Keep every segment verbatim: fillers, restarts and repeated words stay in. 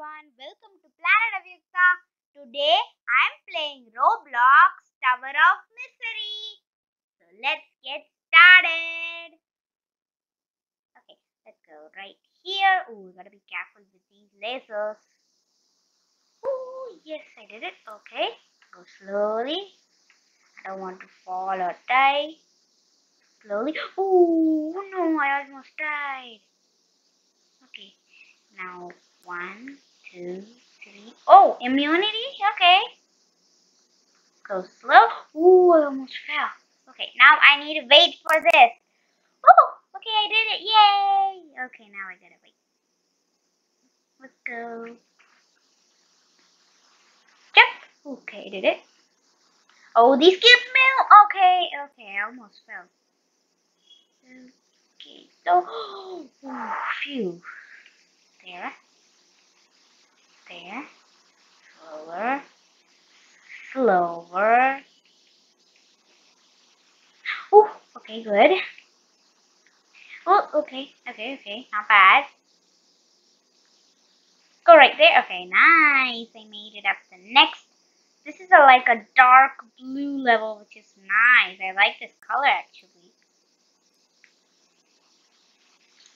everyone, welcome to Planet Avyuktha. Today I am playing Roblox Tower of Misery. So let's get started. Okay, let's go right here. Oh, we gotta be careful with these lasers. Oh, yes, I did it. Okay, go slowly. I don't want to fall or die. Slowly. Oh no, I almost died. Okay. Now, one, two, three. Oh, immunity? Okay. Go slow. Ooh, I almost fell. Okay, now I need to wait for this. Oh, okay, I did it. Yay! Okay, now I gotta wait. Let's go. Yep. Okay, I did it. Oh, these give milk. Okay, okay, I almost fell. Okay, so. Oh, phew. There, there, slower, slower. Oh, okay, good. Oh, okay, okay, okay, not bad. Go right there. Okay, nice. I made it up the next. This is a, like a dark blue level, which is nice. I like this color actually.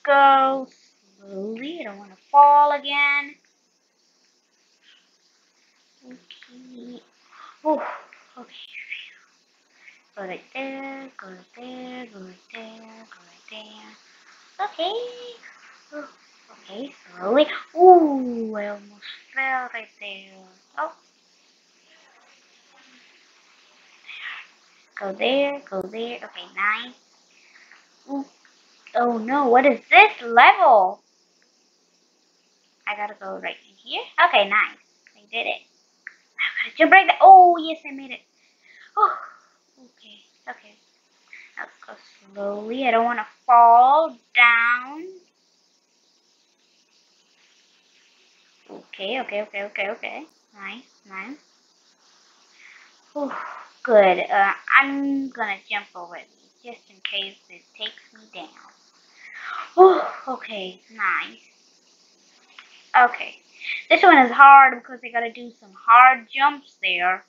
Go. Slowly, I don't want to fall again. Okay. Oh, okay. Go right there, go right there, go right there, go right there. Okay. Oh, okay, slowly. Ooh, I almost fell right there. Oh. Go there, go there. Okay, nice. Ooh. Oh no, what is this level? I gotta go right in here. Okay, nice. I did it. I gotta jump right there. Oh, yes, I made it. Oh, okay, okay. Let's go slowly. I don't want to fall down. Okay, okay, okay, okay, okay. Nice, nice. Oh, good. Uh, I'm gonna jump over these just in case it takes me down. Oh, okay, nice. Okay, this one is hard because I gotta do some hard jumps there.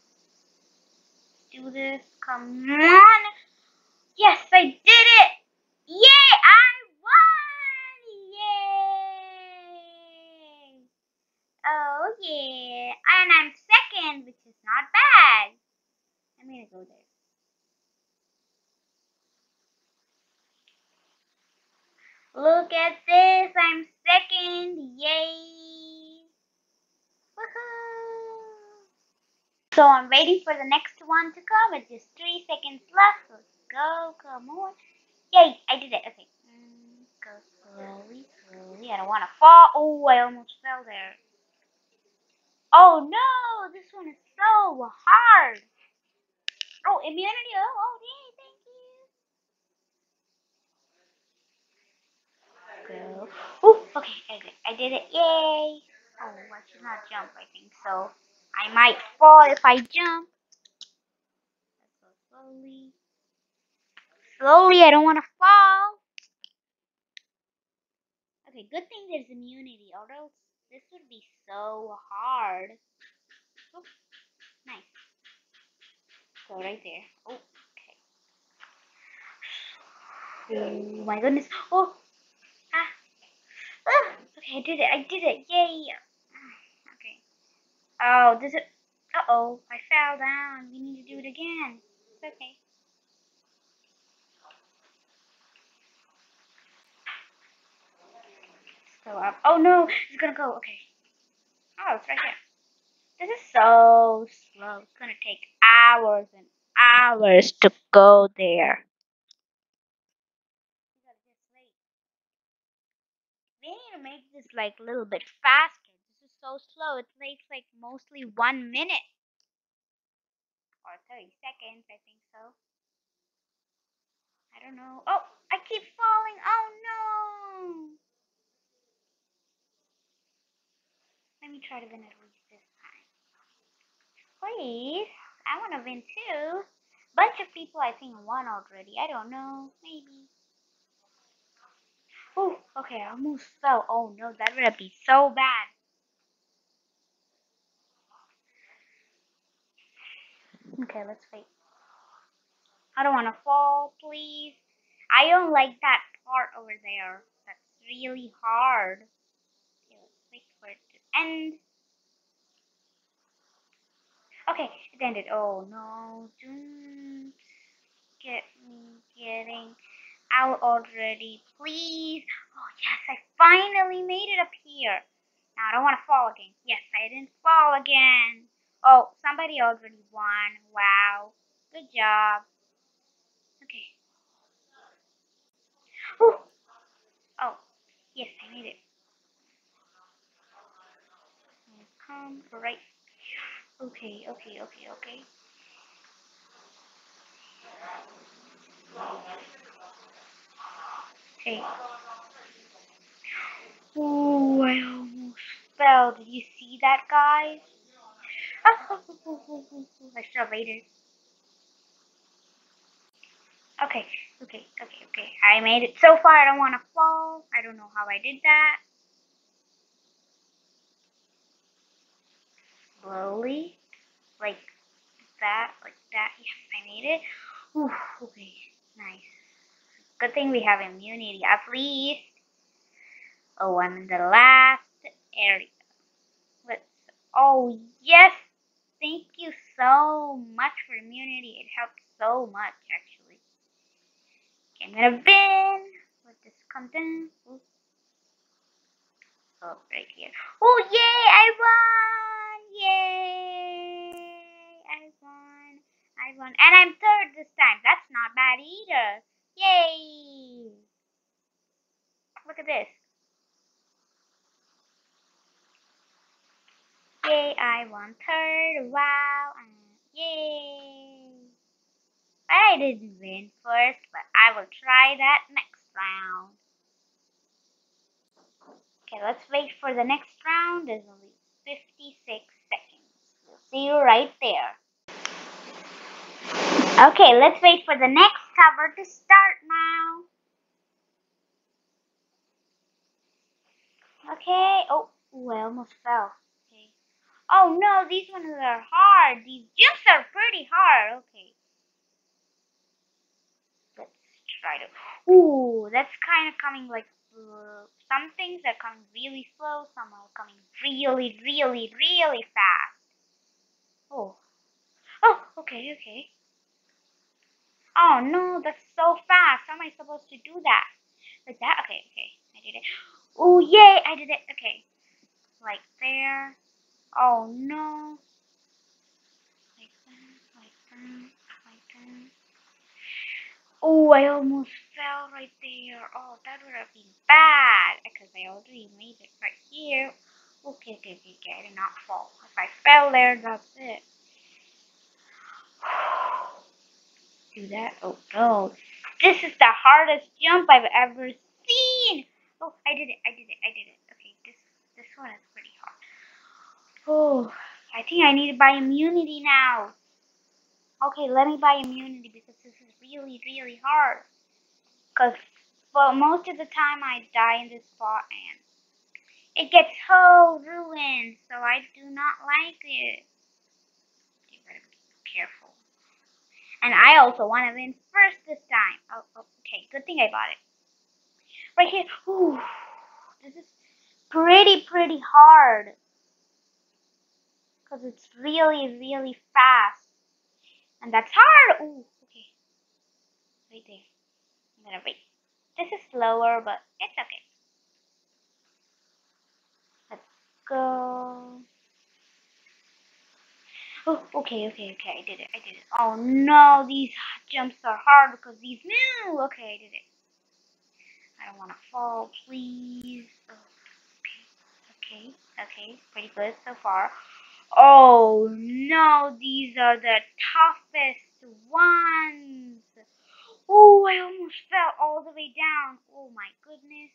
Do this, come on. Yes, I did it. Yay, I won. Yay. Oh, yeah. And I'm second, which is not bad. I'm gonna go there. Look at this, I'm second, yay! Woohoo! So I'm waiting for the next one to come. It's just three seconds left. Let's go, come on. Yay, I did it, okay. Mm, go slowly, slowly. I don't want to fall. Oh, I almost fell there. Oh no, this one is so hard. Oh, immunity, oh, oh, yay, thank you. Go. Oh, okay, I did, I did it. Yay! Oh, I should not jump, I think so. I might fall if I jump. Let's go slowly. Slowly, I don't want to fall. Okay, good thing there's immunity, or else this would be so hard. Oh, nice. Go right there. Oh, okay. Oh my goodness. Oh! Oh, okay, I did it, I did it, yay! Okay. Oh, this is. Uh oh, I fell down. We need to do it again. It's okay. Let's go up. Oh no, it's gonna go. Okay. Oh, it's right here. This is so slow. It's gonna take hours and hours to go there. They need to make this like a little bit faster. This is so slow. It takes like mostly one minute. Or thirty seconds, I think so. I don't know. Oh, I keep falling. Oh no. Let me try to win at least this time. Please. I want to win too. Bunch of people I think won already. I don't know. Maybe. Oh, okay, I almost fell. Oh no, that would be so bad. Okay, let's wait. I don't want to fall, please. I don't like that part over there. That's really hard. Okay, let's wait for it to end. Okay, it ended. Oh no, don't get me getting out already, please. Oh yes, I finally made it up here. Now I don't want to fall again. Yes, I didn't fall again. Oh, somebody already won. Wow. Good job. Okay. Ooh. Oh, yes, I made it. Come right. Okay, okay, okay, okay. Hey. Ooh, I almost fell. Did you see that, guys? I should have waited. Okay, okay, okay, okay. I made it so far. I don't want to fall. I don't know how I did that. Slowly, like that, like that. Yes, I made it. Ooh, okay, nice. Good thing we have immunity, at least. Oh, I'm in the last area. Let's. Oh, yes. Thank you so much for immunity. It helps so much, actually. Okay, I'm gonna win. Let this come down. Ooh. Oh, right here. Oh, yay! I won! Yay! I won. I won. And I'm third this time. That's not bad either. Yay! Look at this. Yay, I won third. Wow. And yay. I didn't win first, but I will try that next round. Okay, let's wait for the next round. There's only fifty-six seconds. We'll see you right there. Okay, let's wait for the next cover to start now. Okay, oh, ooh, I almost fell. Okay. Oh no, these ones are hard. These jumps are pretty hard. Okay. Let's try to. Ooh, that's kind of coming like. Uh, some things are coming really slow, some are coming really, really, really fast. Oh. Oh, okay, okay. Oh no, that's so fast. How am I supposed to do that? Like that? Okay, okay. I did it. Oh, yay, I did it. Okay. Like there. Oh no. Like that, like that, like that. Oh, I almost fell right there. Oh, that would have been bad because I already made it right here. Okay, okay, okay, okay. I did not fall. If I fell there, that's it. Do that. Oh no, this is the hardest jump I've ever seen. Oh, I did it, I did it, I did it. Okay, this this one is pretty hard. Oh, I think I need to buy immunity now. Okay, let me buy immunity because this is really, really hard. Because well, most of the time I die in this spot and it gets so ruined, so I do not like it. You better be careful. And I also want to win first this time. Oh, oh, okay. Good thing I bought it. Right here. Ooh, this is pretty, pretty hard. Because it's really, really fast. And that's hard. Ooh, okay. Right there. I'm going to wait. This is slower, but it's okay. Let's go. Oh, okay, okay, okay, I did it, I did it. Oh no, these jumps are hard because these new. Okay, I did it. I don't want to fall, please. Oh, okay, okay, okay, pretty good so far. Oh no, these are the toughest ones. Oh, I almost fell all the way down. Oh my goodness.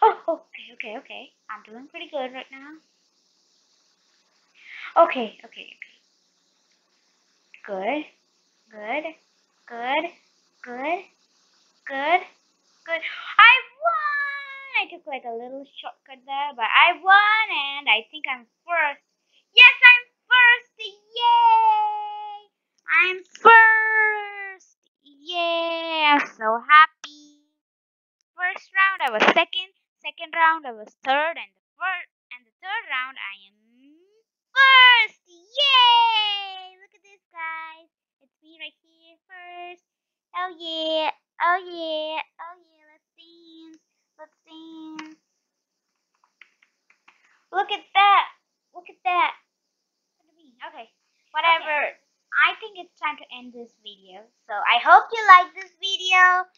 Oh, okay, okay, okay. I'm doing pretty good right now. Okay, okay, okay. Good, good, good, good, good, good. I won! I took like a little shortcut there, but I won and I think I'm first. Yes, I'm first! Yay! I'm first! Yeah, I'm so happy. First round I was second, second round I was third, and the first and the third round I am first! Yay! Look at this, guys. It's me right here first. Oh yeah! Oh yeah! Oh yeah! Let's dance! Let's dance! Look at that! Look at that! Okay, whatever. Okay. I think it's time to end this video. So I hope you like this video.